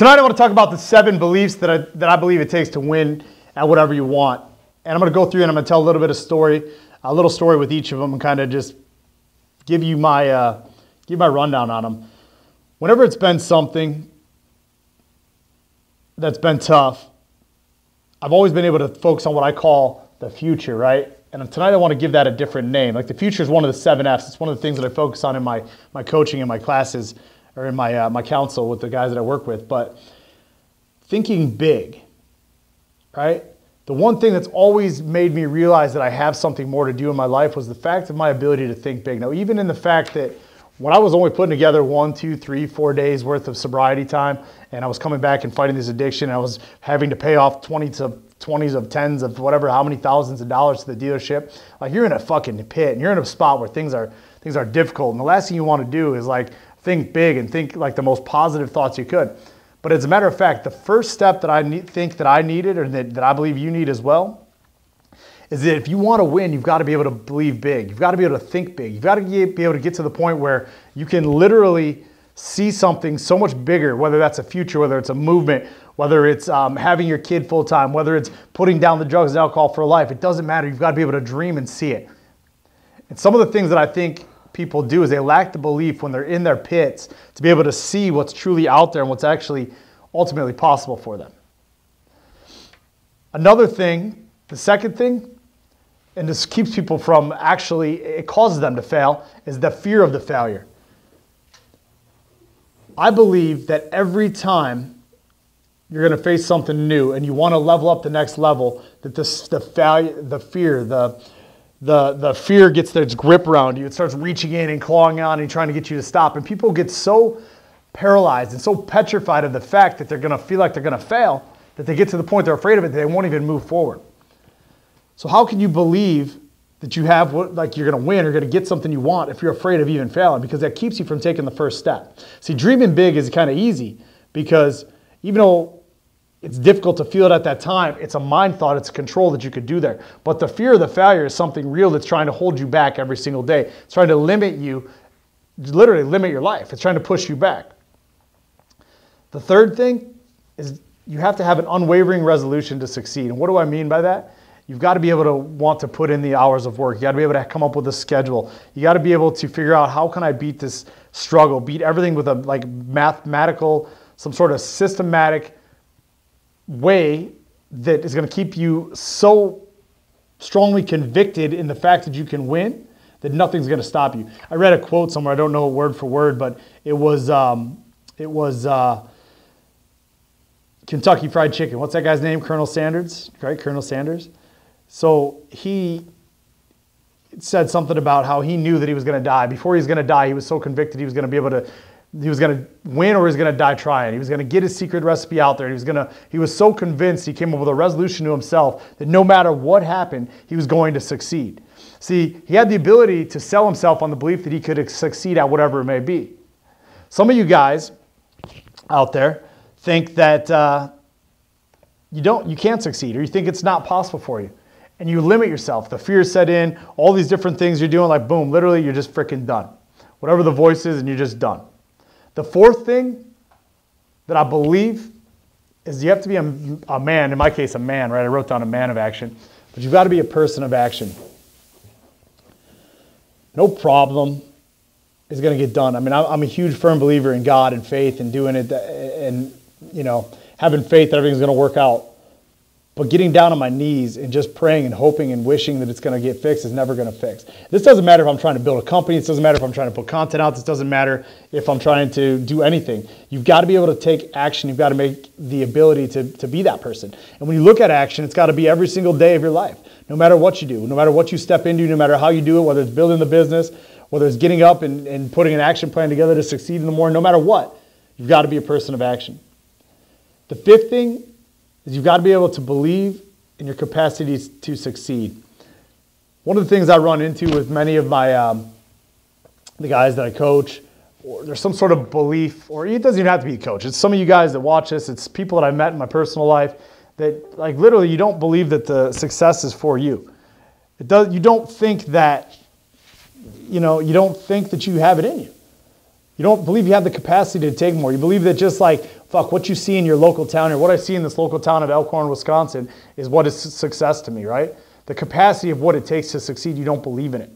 Tonight I want to talk about the 7 beliefs that I believe it takes to win at whatever you want. And I'm going to go through and I'm going to tell a little bit of story, a little story with each of them, and kind of just give you my rundown on them. Whenever it's been something that's been tough, I've always been able to focus on what I call the future, right? And tonight I want to give that a different name. Like the future is one of the 7 F's. It's one of the things that I focus on in my coaching and my classes, or in my counsel with the guys that I work with. But thinking big, right? The one thing that's always made me realize that I have something more to do in my life was the fact of my ability to think big. Now, even in the fact that when I was only putting together 1, 2, 3, 4 days worth of sobriety time, and I was coming back and fighting this addiction, and I was having to pay off 20s of 10s of whatever, how many thousands of dollars to the dealership, like you're in a fucking pit and you're in a spot where things are difficult. And the last thing you want to do is like think big and think like the most positive thoughts you could. But as a matter of fact, the first step that I needed, or that I believe you need as well, is that if you want to win, you've got to be able to believe big. You've got to be able to think big. You've got to be able to get to the point where you can literally see something so much bigger, whether that's a future, whether it's a movement, whether it's having your kid full time, whether it's putting down the drugs and alcohol for life. It doesn't matter. You've got to be able to dream and see it. And some of the things that I think people do is they lack the belief when they're in their pits to be able to see what's truly out there and what's actually ultimately possible for them. Another thing, the second thing, and this keeps people from actually, it causes them to fail, is the fear of the failure. I believe that every time you're going to face something new and you want to level up the next level, that the fear gets its grip around you. It starts reaching in and clawing on and trying to get you to stop. And people get so paralyzed and so petrified of the fact that they're going to feel like they're going to fail that they get to the point they're afraid of it that they won't even move forward. So how can you believe that you have you're going to win or going to get something you want if you're afraid of even failing? Because that keeps you from taking the first step. See, dreaming big is kind of easy because even though it's difficult to feel it at that time, it's a mind thought, it's a control that you could do there. But the fear of the failure is something real that's trying to hold you back every single day. It's trying to limit you, literally limit your life. It's trying to push you back. The third thing is you have to have an unwavering resolution to succeed. And what do I mean by that? You've got to be able to want to put in the hours of work. You got to be able to come up with a schedule. You got to be able to figure out how can I beat this struggle, beat everything with a mathematical, some sort of systematic way that is going to keep you so strongly convicted in the fact that you can win that nothing's going to stop you. I read a quote somewhere, I don't know word for word, but it was Kentucky Fried Chicken. What's that guy's name? Colonel Sanders, right? Colonel Sanders. So he said something about how he knew that he was going to die. Before he was going to die, he was so convicted he was going to be able to, he was going to win or he was going to die trying. He was going to get his secret recipe out there. He was so convinced he came up with a resolution to himself that no matter what happened, he was going to succeed. See, he had the ability to sell himself on the belief that he could succeed at whatever it may be. Some of you guys out there think that you can't succeed, or you think it's not possible for you. And you limit yourself. The fear set in, all these different things you're doing, like boom, literally you're just freaking done. Whatever the voice is, and you're just done. The fourth thing that I believe is you have to be a man, in my case a man, right? I wrote down a man of action, but you've got to be a person of action. No problem is going to get done. I mean, I'm a huge firm believer in God and faith and doing it and, you know, having faith that everything's going to work out. But getting down on my knees and just praying and hoping and wishing that it's going to get fixed is never going to fix. This doesn't matter if I'm trying to build a company. This doesn't matter if I'm trying to put content out. This doesn't matter if I'm trying to do anything. You've got to be able to take action. You've got to make the ability to be that person. And when you look at action, it's got to be every single day of your life, no matter what you do, no matter what you step into, no matter how you do it, whether it's building the business, whether it's getting up and putting an action plan together to succeed in the morning, no matter what, you've got to be a person of action. The fifth thing is you've got to be able to believe in your capacity to succeed. One of the things I run into with many of my the guys that I coach, or there's some sort of belief, or it doesn't even have to be a coach. It's some of you guys that watch this. It's people that I met in my personal life that, like, literally, you don't believe that the success is for you. You don't think that you have it in you. You don't believe you have the capacity to take more. You believe that just like, fuck, what you see in your local town or what I see in this local town of Elkhorn, Wisconsin is what is success to me, right? The capacity of what it takes to succeed, you don't believe in it.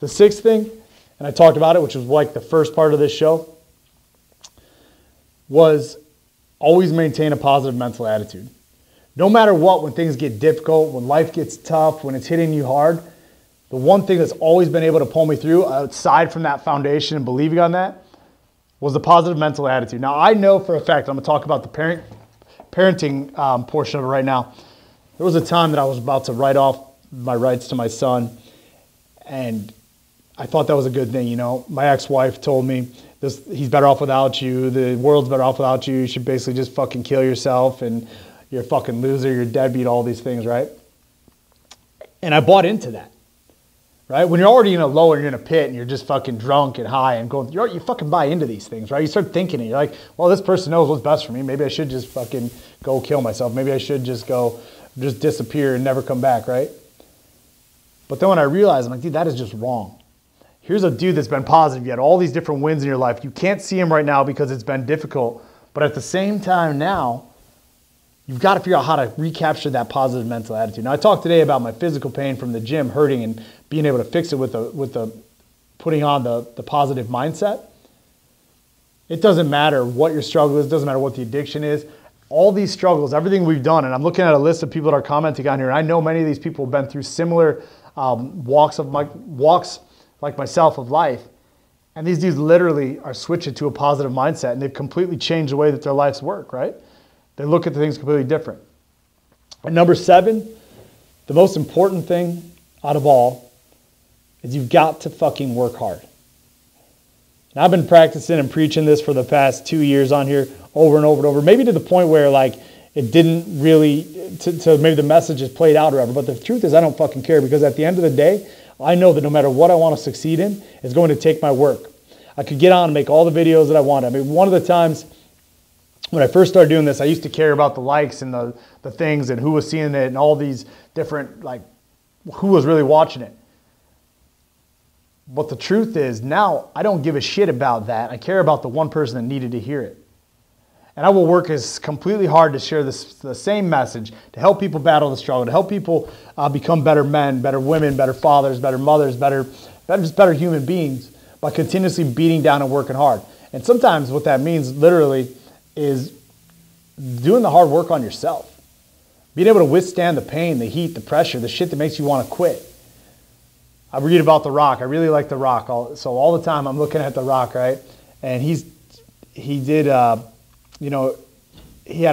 The sixth thing, and I talked about it, which was like the first part of this show, was always maintain a positive mental attitude. No matter what, when things get difficult, when life gets tough, when it's hitting you hard, the one thing that's always been able to pull me through, aside from that foundation and believing on that, was the positive mental attitude. Now, I know for a fact, I'm going to talk about the parenting portion of it right now. There was a time that I was about to write off my rights to my son, and I thought that was a good thing, you know. My ex-wife told me, this, he's better off without you, the world's better off without you, you should basically just fucking kill yourself, and you're a fucking loser, you're a deadbeat, all these things, right? And I bought into that. Right? When you're already in a low and you're in a pit and you're just fucking drunk and high and going, you fucking buy into these things, right? You start thinking it. You're like, well, this person knows what's best for me. Maybe I should just fucking go kill myself. Maybe I should just go, just disappear and never come back, right? But then when I realized, I'm like, dude, that is just wrong. Here's a dude that's been positive. You had all these different wins in your life. You can't see him right now because it's been difficult. But at the same time now, you've got to figure out how to recapture that positive mental attitude. Now, I talked today about my physical pain from the gym hurting and being able to fix it with the putting on the positive mindset. It doesn't matter what your struggle is. It doesn't matter what the addiction is. All these struggles, everything we've done, and I'm looking at a list of people that are commenting on here, and I know many of these people have been through similar walks like myself of life, and these dudes literally are switching to a positive mindset, and they've completely changed the way that their lives work, right? They look at the things completely different. And number seven, the most important thing out of all is you've got to fucking work hard. And I've been practicing and preaching this for the past 2 years on here over and over and over, maybe to the point where like it didn't really, to maybe the message is played out or whatever. But the truth is I don't fucking care, because at the end of the day, I know that no matter what I want to succeed in, it's going to take my work. I could get on and make all the videos that I want. I mean, one of the times when I first started doing this, I used to care about the likes and the things and who was seeing it and all these different, like, who was really watching it. But the truth is now I don't give a shit about that. I care about the one person that needed to hear it. And I will work as completely hard to share the same message, to help people battle the struggle, to help people become better men, better women, better fathers, better mothers, better human beings by continuously beating down and working hard. And sometimes what that means literally is doing the hard work on yourself. Being able to withstand the pain, the heat, the pressure, the shit that makes you want to quit. I read about The Rock. I really like The Rock. So all the time I'm looking at The Rock, right? And he had a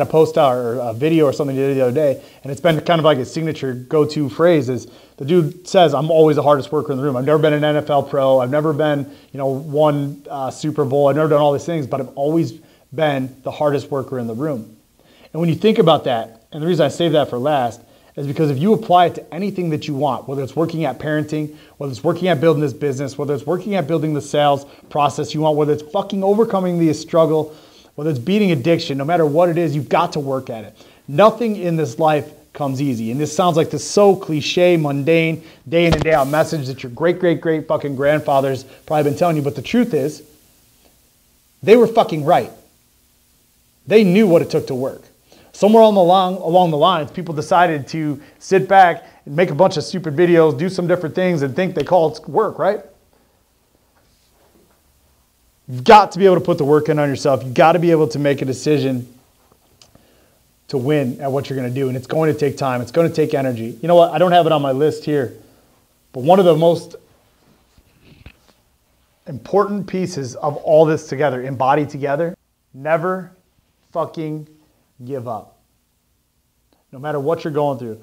post out or a video or something he did the other day, and it's been kind of like his signature go-to phrase is, the dude says, I'm always the hardest worker in the room. I've never been an NFL pro. I've never been, won Super Bowl. I've never done all these things, but I've always been the hardest worker in the room. And when you think about that, and the reason I save that for last is because if you apply it to anything that you want, whether it's working at parenting, whether it's working at building this business, whether it's working at building the sales process you want, whether it's fucking overcoming the struggle, whether it's beating addiction, no matter what it is, you've got to work at it. Nothing in this life comes easy. And this sounds like this so cliche, mundane, day in and day out message that your great, great, great fucking grandfather's probably been telling you. But the truth is, they were fucking right. They knew what it took to work. Somewhere along the lines, people decided to sit back and make a bunch of stupid videos, do some different things, and think they call it work, right? You've got to be able to put the work in on yourself. You've got to be able to make a decision to win at what you're going to do, and it's going to take time. It's going to take energy. You know what? I don't have it on my list here, but one of the most important pieces of all this together, embodied together, never fucking give up. No matter what you're going through,